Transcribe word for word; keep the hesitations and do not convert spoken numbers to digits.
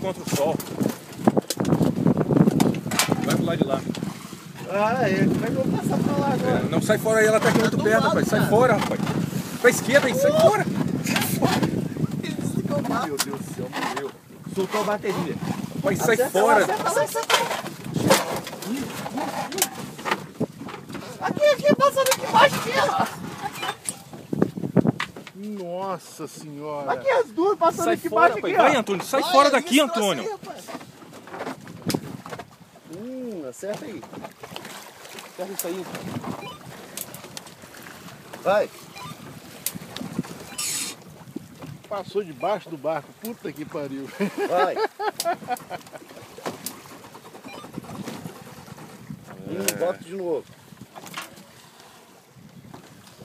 contra o sol. Vai pro lado de lá. Ah, é. Como é que eu vou passar pra lá agora? É, não sai fora aí, ela tá aqui muito perto, rapaz. Sai fora, rapaz. Pra esquerda aí, sai fora. Ele desligou o barco. Meu Deus do céu, morreu. Soltou a bateria. Rapaz, sai fora. Sai, sai fora. Aqui, aqui, passando aqui embaixo, aqui, ó. Nossa senhora. Aqui as duas passando sai aqui fora, embaixo, pai. Aqui, ó. Vai, Antônio, sai vai, fora daqui, Antônio. Hum, acerta aí. Acerta isso aí. Vai. Passou debaixo do barco, puta que pariu. Vai. É. E bota de novo.